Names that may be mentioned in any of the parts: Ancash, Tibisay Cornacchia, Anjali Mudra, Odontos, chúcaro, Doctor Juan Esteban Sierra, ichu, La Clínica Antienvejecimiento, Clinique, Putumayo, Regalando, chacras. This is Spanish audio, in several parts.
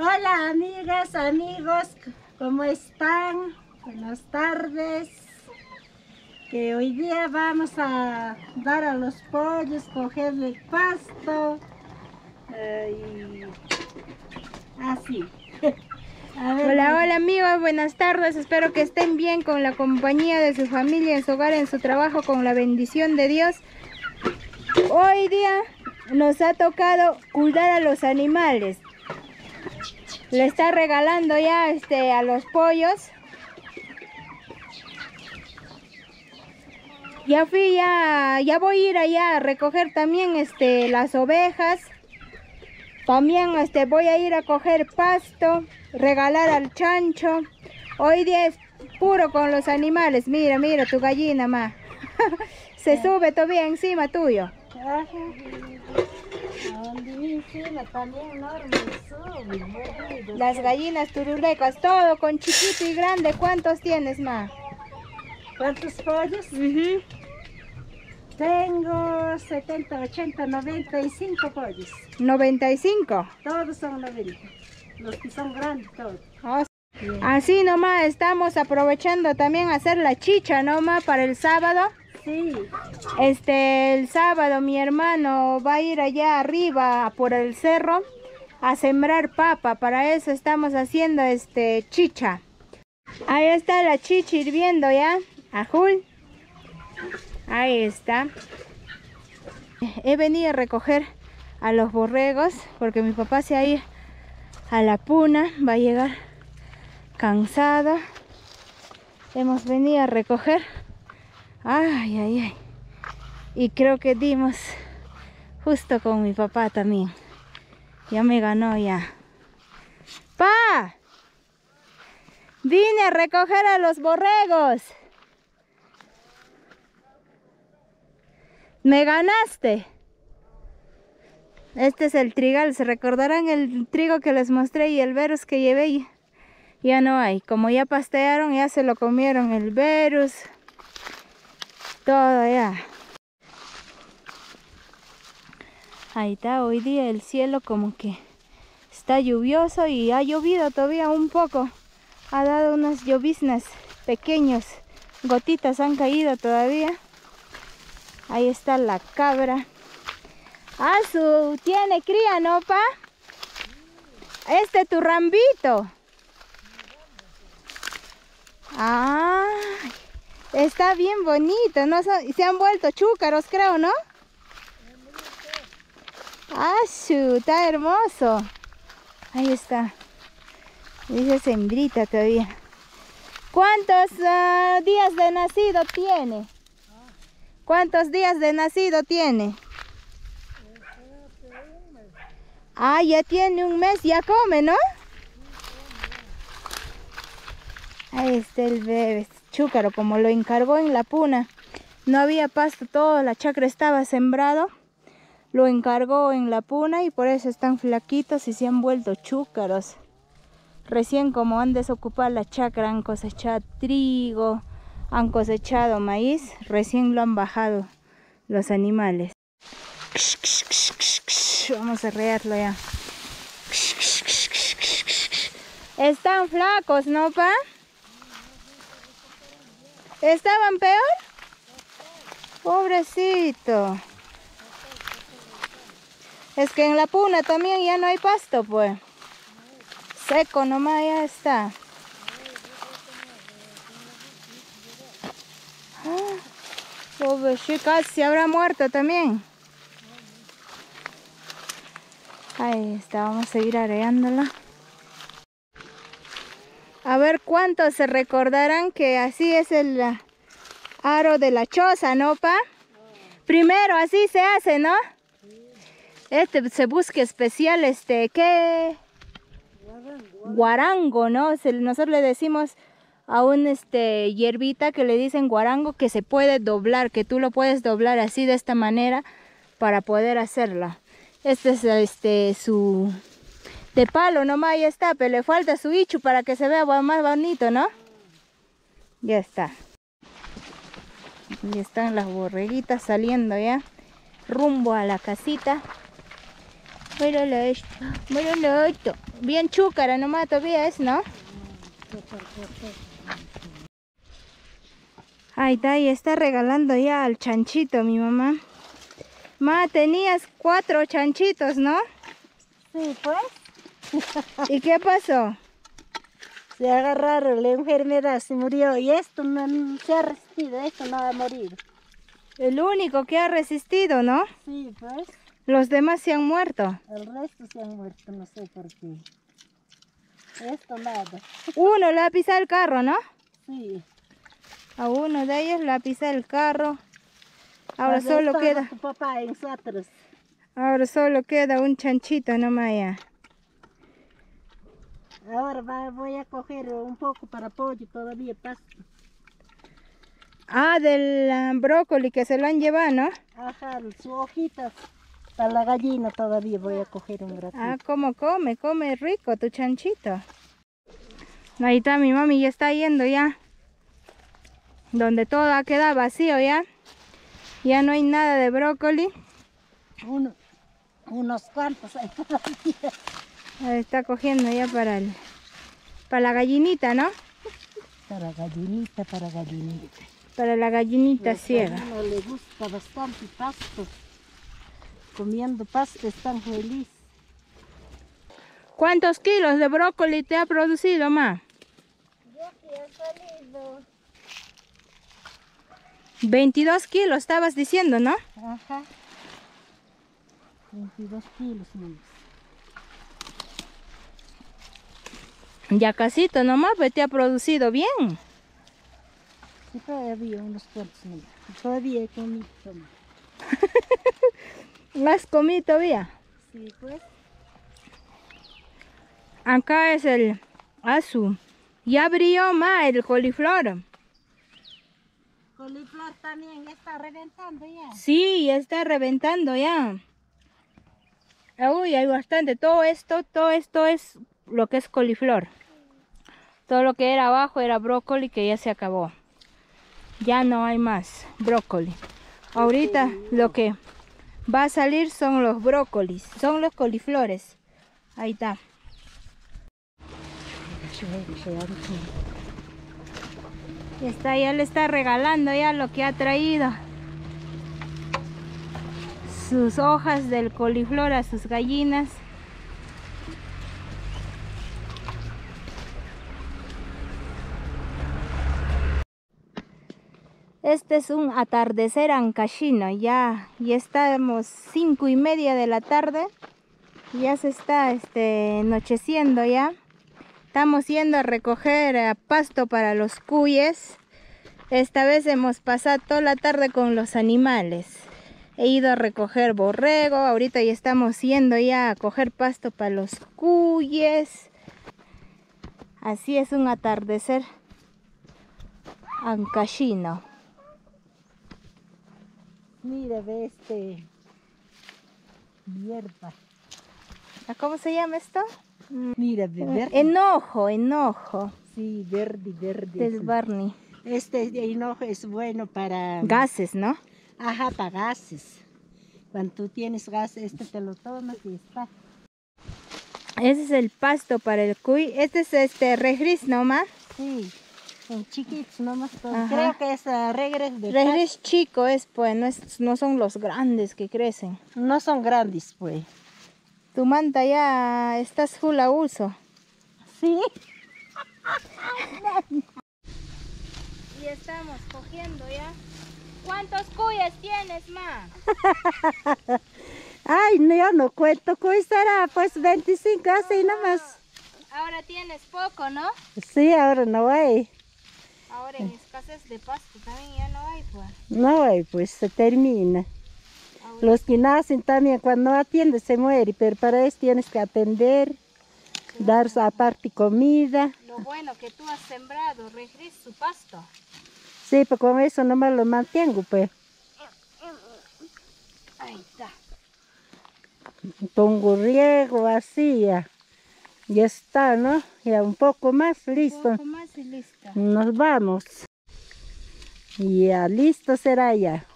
Hola amigas, amigos, ¿cómo están? Buenas tardes. Que hoy día vamos a dar a los pollos, cogerle el pasto y así. Hola, hola amigos, buenas tardes. Espero que estén bien con la compañía de su familia, en su hogar, en su trabajo, con la bendición de Dios. Hoy día nos ha tocado cuidar a los animales. Le está regalando ya a los pollos. Ya fui, ya voy a ir allá a recoger también las ovejas. También voy a ir a coger pasto, regalar al chancho. Hoy día es puro con los animales. Mira, mira tu gallina, ma. Se sube todavía encima tuyo. Las gallinas turulecas, todo con chiquito y grande. ¿Cuántos tienes, ma? ¿Cuántos pollos? Tengo 70, 80, 95 pollos. ¿95? Todos son 90. Los que son grandes, todos. Oh, sí. Así nomás estamos aprovechando también hacer la chicha nomás para el sábado. Sí. El sábado mi hermano va a ir allá arriba por el cerro a sembrar papa. Para eso estamos haciendo chicha. Ahí está la chicha hirviendo ya. Ajul. Ahí está. He venido a recoger a los borregos porque mi papá se ha ido a la puna. Va a llegar cansado. Hemos venido a recoger. Ay, ay, ay. Y creo que dimos justo con mi papá también. Ya me ganó ya. ¡Pa! Vine a recoger a los borregos. Me ganaste. Este es el trigal. Se recordarán el trigo que les mostré y el verus que llevé. Ya no hay. Como ya pastearon, ya se lo comieron el verus. Todo ya. Ahí está. Hoy día el cielo como que está lluvioso y ha llovido todavía un poco. Ha dado unas lloviznas pequeñas. Gotitas han caído todavía. Ahí está la cabra. Ah, su tiene cría, ¿no, pa? Tu rambito. Ah, está bien bonito. No son, se han vuelto chúcaros, creo, ¿no? Ah, su, está hermoso. Ahí está. Esa es hembrita todavía. ¿Cuántos días de nacido tiene? ¿Cuántos días de nacido tiene? Ah, ya tiene un mes, ya come, ¿no? Ahí está el bebé, chúcaro, como lo encargó en la puna. No había pasto, toda la chacra estaba sembrado. Lo encargó en la puna y por eso están flaquitos y se han vuelto chúcaros. Recién como han desocupado la chacra, han cosechado trigo. Han cosechado maíz, recién lo han bajado los animales. Vamos a rearlo ya. Están flacos, ¿no, pa? ¿Estaban peor? Pobrecito. Es que en la puna también ya no hay pasto, pues. Seco nomás ya está. Pobre chica, se habrá muerto también. Ahí está, vamos a seguir agregándola. A ver cuántos se recordarán que así es el aro de la choza, ¿no, pa? Primero así se hace, ¿no? Se busca especial, ¿qué? Guarango, ¿no? Nosotros le decimos a un hierbita que le dicen guarango, que se puede doblar, que tú lo puedes doblar así de esta manera para poder hacerla. Este es su de palo nomás, ya está, pero le falta su ichu para que se vea más bonito, ¿no? Ya está. Y están las borreguitas saliendo ya rumbo a la casita. Míralo esto. Bien chúcara nomás todavía es, ¿no? Ahí está, y está regalando ya al chanchito mi mamá. Ma, tenías 4 chanchitos, ¿no? Sí, pues. ¿Y qué pasó? Se agarraron la enfermedad, se murió. Y esto no se ha resistido, esto no va a morir. El único que ha resistido, ¿no? Sí, pues. ¿Los demás se han muerto? El resto se han muerto, no sé por qué. Esto nada. Uno le ha pisado el carro, ¿no? Sí. A uno de ellos le ha pisado el carro. Ahora pues solo queda... tu papá y nosotros. Ahora solo queda un chanchito nomás ya. Ahora voy a coger un poco para pollo todavía, pasto. Ah, del brócoli que se lo han llevado, ¿no? Ajá, sus hojitas. Para la gallina todavía voy a coger un ratito. Ah, como come rico tu chanchito. Ahí está mi mami, ya está yendo ya. Donde todo ha quedado vacío ya. Ya no hay nada de brócoli. Unos cuantos ahí todavía. Ahí está cogiendo ya para la gallinita, ¿no? Para gallinita. Para la gallinita pues ciega. A uno le gusta bastante pasto. Comiendo pasto están feliz. ¿Cuántos kilos de brócoli te ha producido, ma? Yo que ha salido 22 kilos, estabas diciendo, ¿no? Ajá. 22 kilos nomás. Ya casito nomás, pues te ha producido bien. Sí, todavía unos cuantos nomás. Todavía he comido nomás. ¿Más comí todavía? Sí, pues. Acá es el azul. Ya brilló más el coliflor. El coliflor también está reventando ya. Sí, está reventando ya. Uy, hay bastante. Todo esto es lo que es coliflor. Todo lo que era abajo era brócoli que ya se acabó. Ya no hay más brócoli. Ahorita lo que... va a salir son los brócolis, son los coliflores. Ahí está. Ya le está regalando ya lo que ha traído. Sus hojas del coliflor a sus gallinas. Este es un atardecer ancashino, ya estamos 5:30 de la tarde, ya se está anocheciendo ya. Estamos yendo a recoger pasto para los cuyes. Esta vez hemos pasado toda la tarde con los animales. He ido a recoger borrego, ahorita ya estamos yendo ya a coger pasto para los cuyes. Así es un atardecer ancashino. Mira, ve hierba. ¿Cómo se llama esto? Mira, ve verde. Henojo. Sí, verde. Del Barney. Este henojo es bueno para... gases, ¿no? Ajá, para gases. Cuando tú tienes gas, te lo tomas y está. Ese es el pasto para el cuy. Este es regris nomás. Sí. Son chiquitos nomás, creo que es regres de regres chico es pues, no son los grandes que crecen. No son grandes pues. Tu manta ya estás full a uso. Sí. Y estamos cogiendo ya. ¿Cuántos cuyes tienes, ma? Ay, yo no cuento cuyes, será pues 25 así nomás. Ahora tienes poco, ¿no? Sí, ahora no hay. Ahora en escasez de pasto también ya no hay, pues. No hay, pues se termina. Ahora. Los que nacen también cuando no atiendes se mueren, pero para eso tienes que atender, sí, dar aparte comida. Lo bueno que tú has sembrado, regres su pasto. Sí, pues con eso nomás lo mantengo, pues. Ahí está. Pongo riego así ya. Ya está, ¿no? Ya un poco más listo. Un poco más y listo. Nos vamos. Ya listo será ya.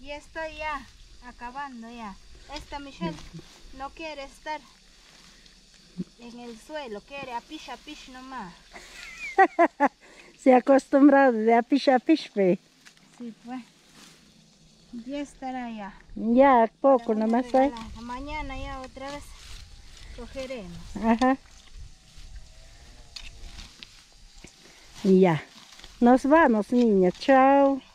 Y estoy ya acabando ya. Esta Michelle No quiere estar en el suelo, quiere apish apish nomás. Se ha acostumbrado de apish apish, pe. Sí, pues. Ya estará ya. Ya, poco nomás. Mañana ya otra vez cogeremos. Ajá. Y ya. Nos vamos, niña. Chao.